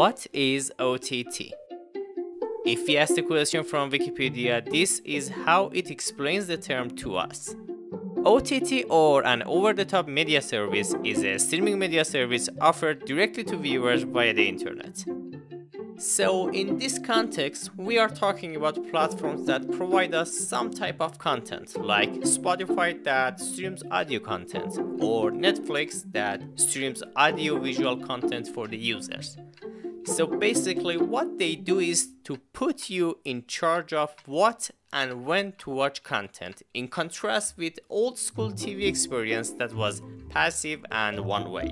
What is OTT? If you ask the question from Wikipedia, this is how it explains the term to us. OTT, or an over-the-top media service, is a streaming media service offered directly to viewers via the internet. So in this context, we are talking about platforms that provide us some type of content, like Spotify that streams audio content, or Netflix that streams audio-visual content for the users. So basically what they do is to put you in charge of what and when to watch content, in contrast with old-school TV experience that was passive and one-way.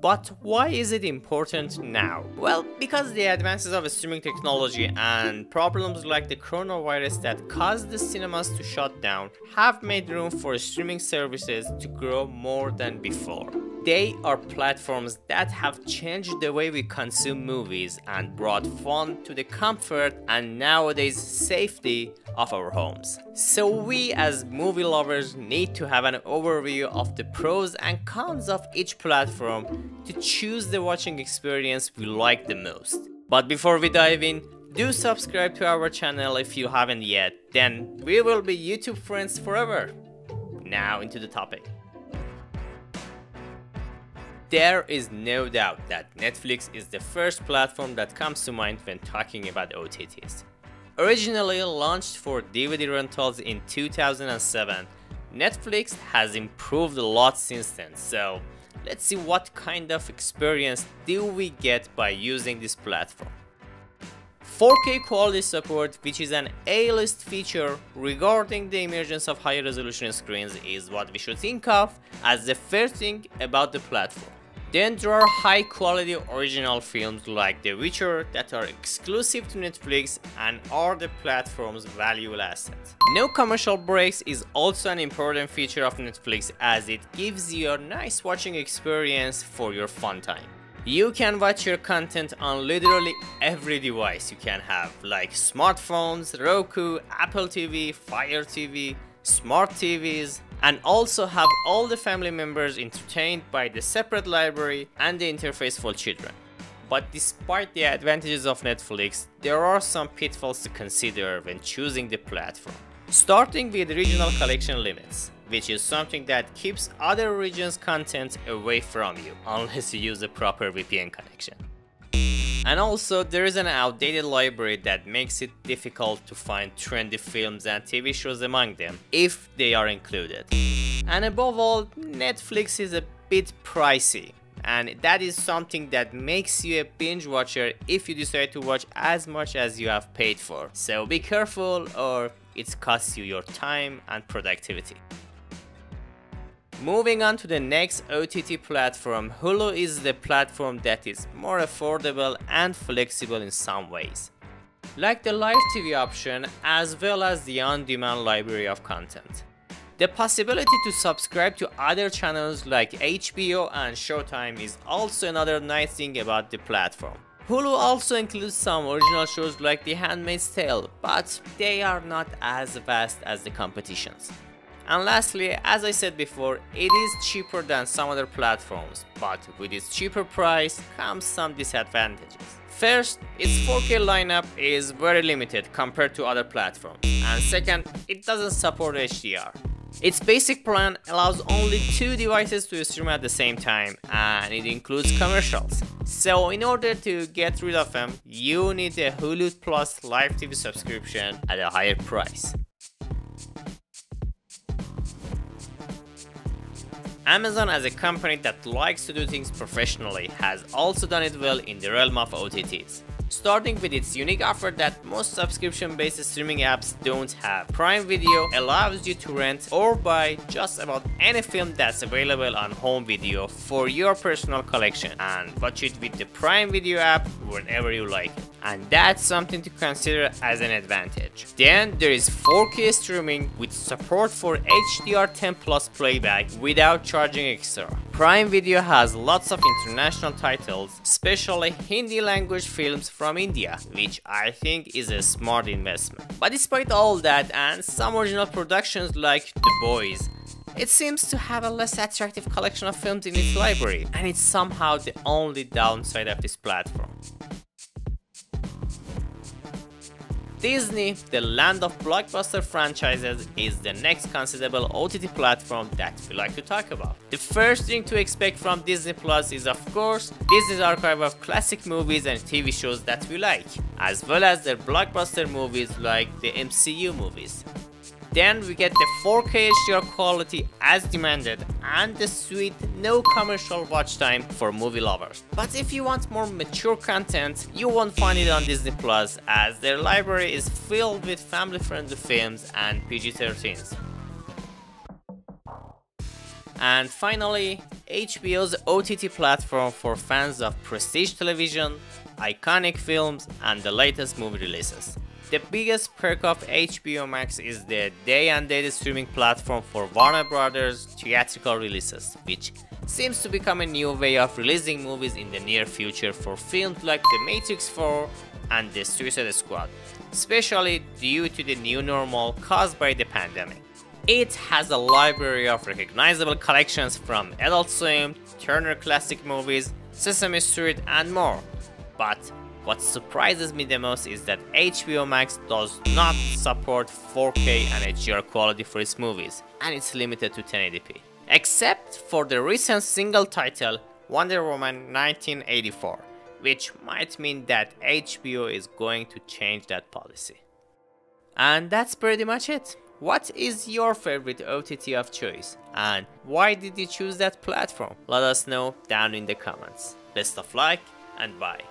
But why is it important now? Well, because the advances of streaming technology and problems like the coronavirus that caused the cinemas to shut down have made room for streaming services to grow more than before. They are platforms that have changed the way we consume movies and brought fun to the comfort and nowadays safety of our homes. So we as movie lovers need to have an overview of the pros and cons of each platform to choose the watching experience we like the most. But before we dive in, do subscribe to our channel if you haven't yet, then we will be YouTube friends forever. Now into the topic. There is no doubt that Netflix is the first platform that comes to mind when talking about OTTs. Originally launched for DVD rentals in 2007, Netflix has improved a lot since then, so let's see what kind of experience do we get by using this platform. 4K quality support, which is an A-list feature regarding the emergence of higher resolution screens, is what we should think of as the first thing about the platform. Then there are high quality original films like The Witcher that are exclusive to Netflix and are the platform's valuable asset. No commercial breaks is also an important feature of Netflix, as it gives you a nice watching experience for your fun time. You can watch your content on literally every device you can have, like smartphones, Roku, Apple TV, Fire TV, smart TVs, and also have all the family members entertained by the separate library and the interface for children. But despite the advantages of Netflix, there are some pitfalls to consider when choosing the platform. Starting with regional collection limits, which is something that keeps other regions' content away from you, unless you use a proper VPN connection. And also, there is an outdated library that makes it difficult to find trendy films and TV shows among them, if they are included. And above all, Netflix is a bit pricey, and that is something that makes you a binge watcher if you decide to watch as much as you have paid for. So be careful, or it costs you your time and productivity. Moving on to the next OTT platform, Hulu is the platform that is more affordable and flexible in some ways, like the live TV option as well as the on-demand library of content. The possibility to subscribe to other channels like HBO and Showtime is also another nice thing about the platform. Hulu also includes some original shows like The Handmaid's Tale, but they are not as vast as the competitions. And lastly, as I said before, it is cheaper than some other platforms, but with its cheaper price comes some disadvantages. First, its 4K lineup is very limited compared to other platforms, and second, it doesn't support HDR. Its basic plan allows only two devices to stream at the same time, and it includes commercials. So in order to get rid of them, you need a Hulu Plus live TV subscription at a higher price. Amazon, as a company that likes to do things professionally, has also done it well in the realm of OTTs. Starting with its unique offer that most subscription-based streaming apps don't have, Prime Video allows you to rent or buy just about any film that's available on home video for your personal collection and watch it with the Prime Video app whenever you like it. And that's something to consider as an advantage. Then there is 4K streaming with support for HDR10+ playback without charging extra. Prime Video has lots of international titles, especially Hindi language films from India, which I think is a smart investment. But despite all that and some original productions like The Boys, it seems to have a less attractive collection of films in its library, and it's somehow the only downside of this platform. Disney, the land of blockbuster franchises, is the next considerable OTT platform that we like to talk about. The first thing to expect from Disney Plus is, of course, Disney's archive of classic movies and TV shows that we like, as well as their blockbuster movies like the MCU movies. Then we get the 4K HDR quality as demanded and the sweet no commercial watch time for movie lovers. But if you want more mature content, you won't find it on Disney Plus, as their library is filled with family-friendly films and PG-13s. And finally, HBO's OTT platform for fans of prestige television, iconic films, and the latest movie releases. The biggest perk of HBO Max is the day-and-date streaming platform for Warner Brothers theatrical releases, which seems to become a new way of releasing movies in the near future for films like The Matrix 4 and The Suicide Squad, especially due to the new normal caused by the pandemic. It has a library of recognizable collections from Adult Swim, Turner Classic Movies, Sesame Street, and more. But what surprises me the most is that HBO Max does not support 4K and HDR quality for its movies, and it's limited to 1080p. Except for the recent single title, Wonder Woman 1984, which might mean that HBO is going to change that policy. And that's pretty much it. What is your favorite OTT of choice, and why did you choose that platform? Let us know down in the comments. Best of luck, and bye.